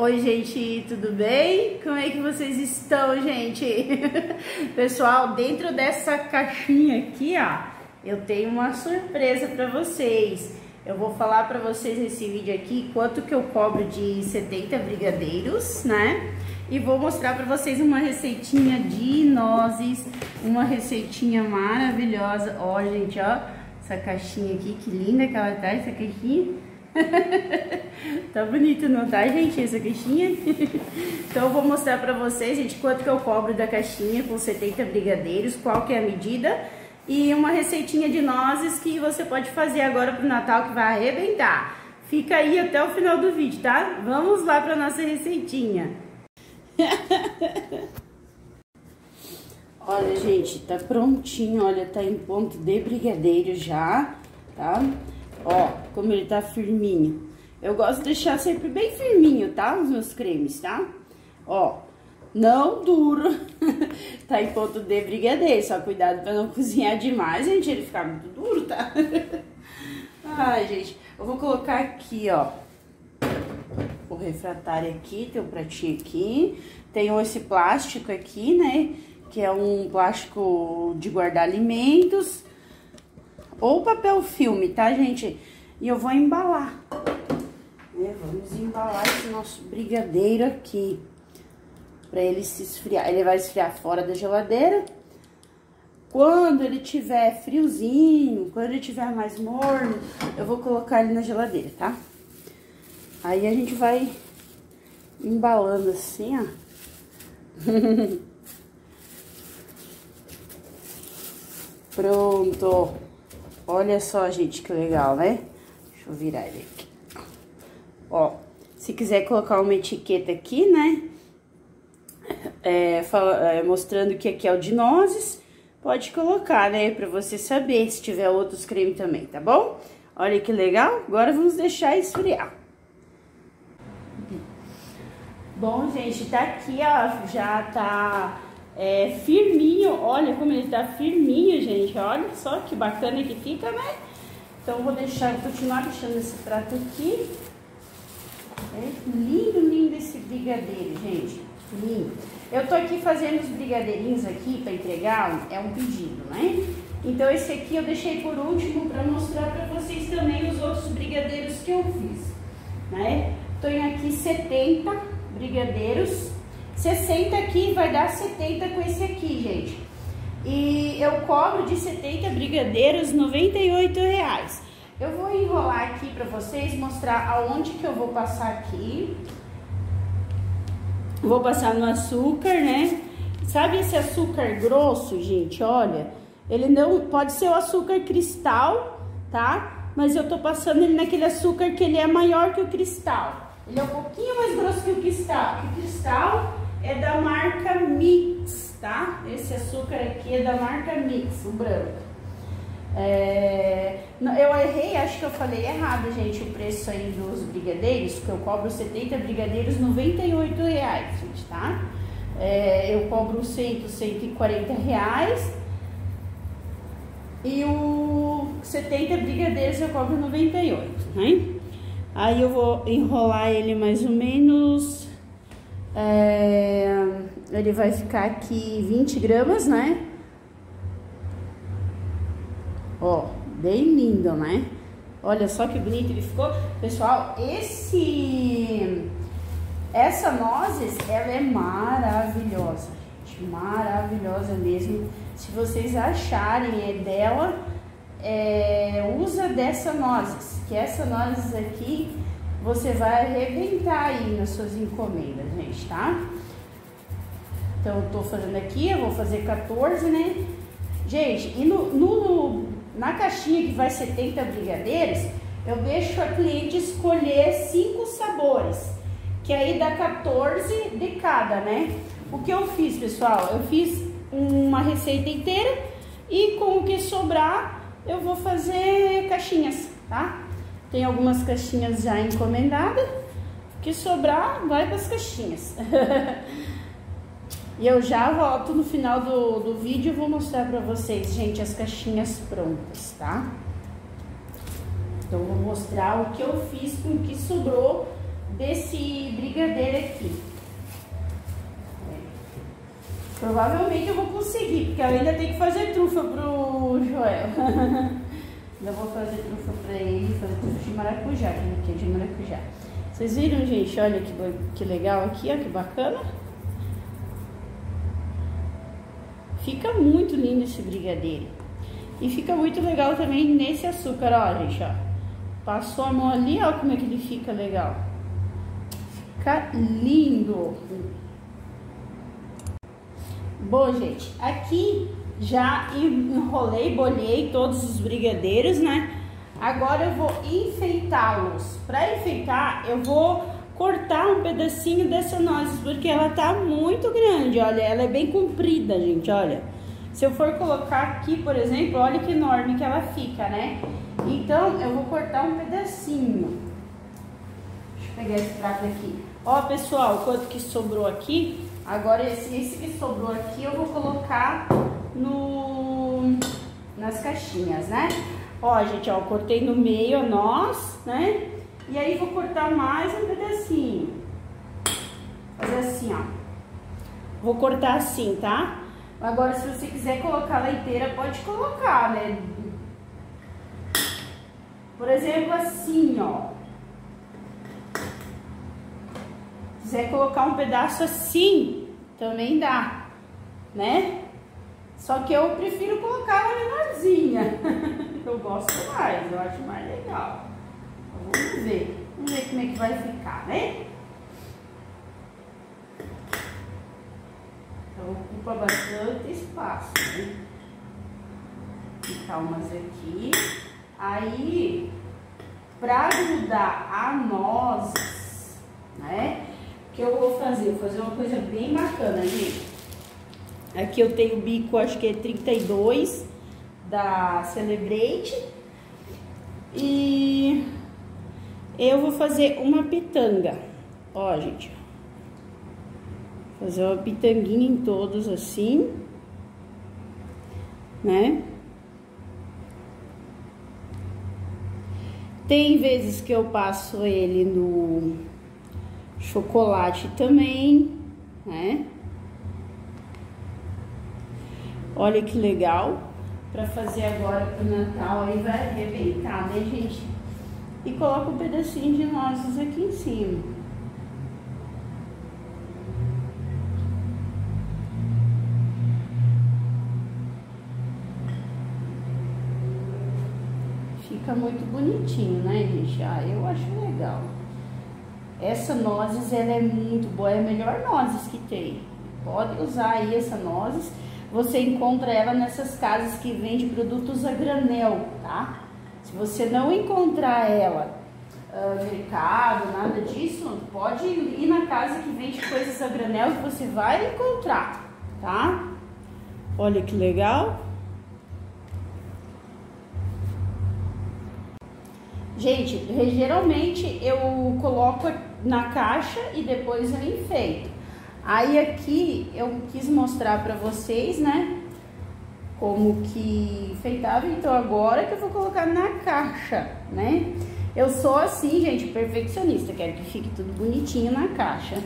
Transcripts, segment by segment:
Oi, gente, tudo bem? Como é que vocês estão, gente? Pessoal, dentro dessa caixinha aqui, ó, eu tenho uma surpresa pra vocês. Eu vou falar pra vocês nesse vídeo aqui quanto que eu cobro de 70 brigadeiros, né? E vou mostrar pra vocês uma receitinha de nozes, uma receitinha maravilhosa. Ó, gente, ó, essa caixinha aqui, que linda que ela tá, essa caixinha. Tá bonito, não tá, gente, essa caixinha? Então eu vou mostrar pra vocês, gente, quanto que eu cobro da caixinha com 70 brigadeiros, qual que é a medida e uma receitinha de nozes que você pode fazer agora pro Natal, que vai arrebentar. Fica aí até o final do vídeo, tá? Vamos lá pra nossa receitinha. Olha, gente, tá prontinho, olha, tá em ponto de brigadeiro já, tá? Ó, como ele tá firminho. Eu gosto de deixar sempre bem firminho, tá? Os meus cremes, tá? Ó, não duro. Tá em ponto de brigadeiro. Só cuidado pra não cozinhar demais, gente. Ele ficar muito duro, tá? Ai, gente. Eu vou colocar aqui, ó. O refratário aqui. Tem o pratinho aqui. Tem esse plástico aqui, né? Que é um plástico de guardar alimentos. Ou papel filme, tá, gente? E eu vou embalar. É, vamos embalar esse nosso brigadeiro aqui. Pra ele se esfriar. Ele vai esfriar fora da geladeira. Quando ele tiver friozinho, quando ele tiver mais morno, eu vou colocar ele na geladeira, tá? Aí a gente vai embalando assim, ó. Pronto. Olha só, gente, que legal, né? Deixa eu virar ele aqui. Ó, se quiser colocar uma etiqueta aqui, né? Mostrando que aqui é o de nozes, pode colocar, né? Pra você saber se tiver outros cremes também, tá bom? Olha que legal. Agora vamos deixar esfriar. Bom, gente, tá aqui, ó. Já tá... firminho, olha como ele tá firminho, gente, olha só que bacana que fica, né? Então vou deixar, continuar deixando esse prato aqui. É lindo, lindo esse brigadeiro, gente, lindo. Eu tô aqui fazendo os brigadeirinhos aqui pra entregar, é um pedido, né? Então esse aqui eu deixei por último pra mostrar pra vocês também os outros brigadeiros que eu fiz, né? Tenho aqui 70 brigadeiros. 60 aqui vai dar 70 com esse aqui, gente. E eu cobro de 70 brigadeiros R$ 98. Eu vou enrolar aqui pra vocês, mostrar aonde que eu vou passar aqui. Vou passar no açúcar, né? Sabe esse açúcar grosso, gente? Olha, ele não pode ser o açúcar cristal, tá? Mas eu tô passando ele naquele açúcar que ele é maior que o cristal. Ele é um pouquinho mais grosso que o cristal. Que o cristal é da marca Mix, tá? Esse açúcar aqui é da marca Mix, o branco. Eu errei, acho que eu falei errado, gente, o preço aí dos brigadeiros, que eu cobro 70 brigadeiros R$ 98, gente, tá? Eu cobro 100, R$ 140. E o 70 brigadeiros eu cobro 98, né? Aí eu vou enrolar ele mais ou menos... ele vai ficar aqui 20 gramas, né? Ó, bem lindo, né? Olha só que bonito ele ficou. Pessoal, essa nozes, ela é maravilhosa, gente. Maravilhosa mesmo. Se vocês acharem dela, usa dessa nozes. Que essa nozes aqui... você vai arrebentar aí nas suas encomendas, gente, tá? Então, eu tô fazendo aqui, eu vou fazer 14, né? Gente, e na caixinha que vai 70 brigadeiros, eu deixo a cliente escolher 5 sabores, que aí dá 14 de cada, né? O que eu fiz, pessoal? Eu fiz uma receita inteira e com o que sobrar, eu vou fazer caixinhas, tá? Tem algumas caixinhas já encomendadas. O que sobrar, vai para as caixinhas. E eu já volto no final do vídeo e vou mostrar para vocês, gente, as caixinhas prontas, tá? Então, vou mostrar o que eu fiz com o que sobrou desse brigadeiro aqui. Provavelmente eu vou conseguir, porque eu ainda tenho que fazer trufa pro Joel. Ainda vou fazer trufa pra ele, fazer trufa de maracujá, que é de maracujá. Vocês viram, gente? Olha que legal aqui, ó, que bacana. Fica muito lindo esse brigadeiro. E fica muito legal também nesse açúcar, ó, gente, ó. Passou a mão ali, ó, como é que ele fica legal. Fica lindo. Bom, gente, aqui já enrolei, bolhei todos os brigadeiros, né? Agora eu vou enfeitá-los. Para enfeitar, eu vou cortar um pedacinho dessa nozes, porque ela tá muito grande, olha. Ela é bem comprida, gente, olha. Se eu for colocar aqui, por exemplo, olha que enorme que ela fica, né? Então, eu vou cortar um pedacinho. Deixa eu pegar esse prato aqui. Ó, pessoal, quanto que sobrou aqui. Agora, esse que sobrou aqui, eu vou colocar nas caixinhas, né? Ó, gente, ó, eu cortei no meio a noz, né? E aí, vou cortar mais um pedacinho. Fazer assim, ó. Vou cortar assim, tá? Agora, se você quiser colocar ela inteira, pode colocar, né? Por exemplo, assim, ó. Se quiser colocar um pedaço assim, também dá, né? Só que eu prefiro colocar ela menorzinha. Eu gosto mais, eu acho mais legal. Vamos ver. Vamos ver como é que vai ficar, né? Então, ocupa bastante espaço, né? Ficar umas aqui. Aí, pra grudar a nozes, né? O que eu vou fazer? Vou fazer uma coisa bem bacana, gente. Aqui eu tenho o bico, acho que é 32, da Celebrate. E eu vou fazer uma pitanga. Ó, gente. Fazer uma pitanguinha em todos, assim. Né? Tem vezes que eu passo ele no chocolate também, né? Olha que legal. Pra fazer agora pro Natal, aí vai arrebentar, né, gente? E coloca um pedacinho de nozes aqui em cima. Fica muito bonitinho, né, gente? Ah, eu acho legal. Essa nozes, ela é muito boa, é a melhor nozes que tem. Pode usar aí essa nozes. Você encontra ela nessas casas que vende produtos a granel, tá? Se você não encontrar ela no mercado, nada disso, pode ir na casa que vende coisas a granel que você vai encontrar, tá? Olha que legal. Gente, geralmente eu coloco na caixa e depois eu enfeito. Aí aqui eu quis mostrar pra vocês, né, como que enfeitava, então agora que eu vou colocar na caixa, né? Eu sou assim, gente, perfeccionista, quero que fique tudo bonitinho na caixa.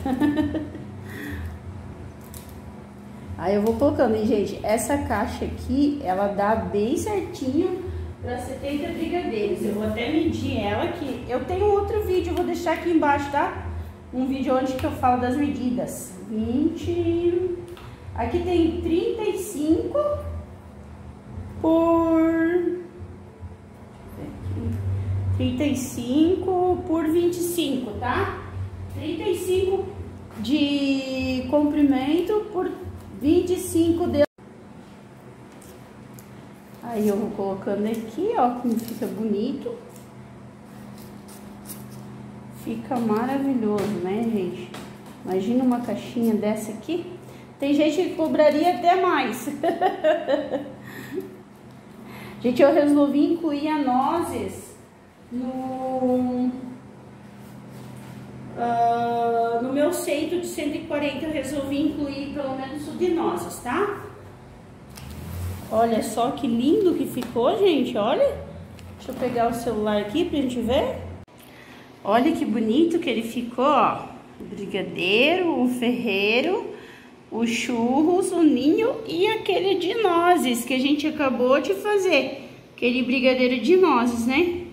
Aí eu vou colocando, hein, gente, essa caixa aqui, ela dá bem certinho pra 70 brigadeiros. Eu vou até medir ela aqui, eu tenho outro vídeo, eu vou deixar aqui embaixo, tá? Um vídeo onde que eu falo das medidas. 20. Aqui tem 35 por 35 por 25, tá? 35 de comprimento por 25 de... Aí eu vou colocando aqui, ó, como fica bonito. Fica maravilhoso, né, gente? Imagina uma caixinha dessa aqui. Tem gente que cobraria até mais. Gente, eu resolvi incluir a nozes no meu seito de 140. Eu resolvi incluir pelo menos o de nozes, tá? Olha só que lindo que ficou, gente. Olha. Deixa eu pegar o celular aqui pra gente ver. Olha que bonito que ele ficou, ó. O brigadeiro, o ferreiro, o churros, o ninho e aquele de nozes que a gente acabou de fazer. Aquele brigadeiro de nozes, né?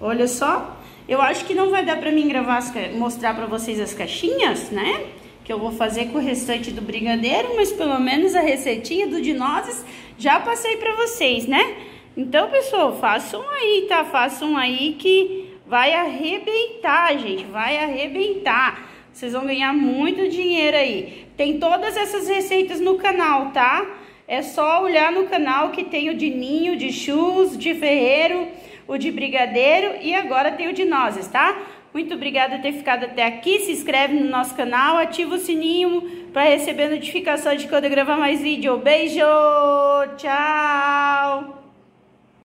Olha só. Eu acho que não vai dar pra mim gravar, mostrar pra vocês as caixinhas, né? Que eu vou fazer com o restante do brigadeiro, mas pelo menos a receitinha do de nozes já passei pra vocês, né? Então, pessoal, façam aí, tá? Façam aí que... vai arrebentar, gente, vai arrebentar. Vocês vão ganhar muito dinheiro aí. Tem todas essas receitas no canal, tá? É só olhar no canal que tem o de ninho, de chus, de ferreiro, o de brigadeiro e agora tem o de nozes, tá? Muito obrigada por ter ficado até aqui. Se inscreve no nosso canal, ativa o sininho para receber notificações de quando eu gravar mais vídeo. Beijo, tchau!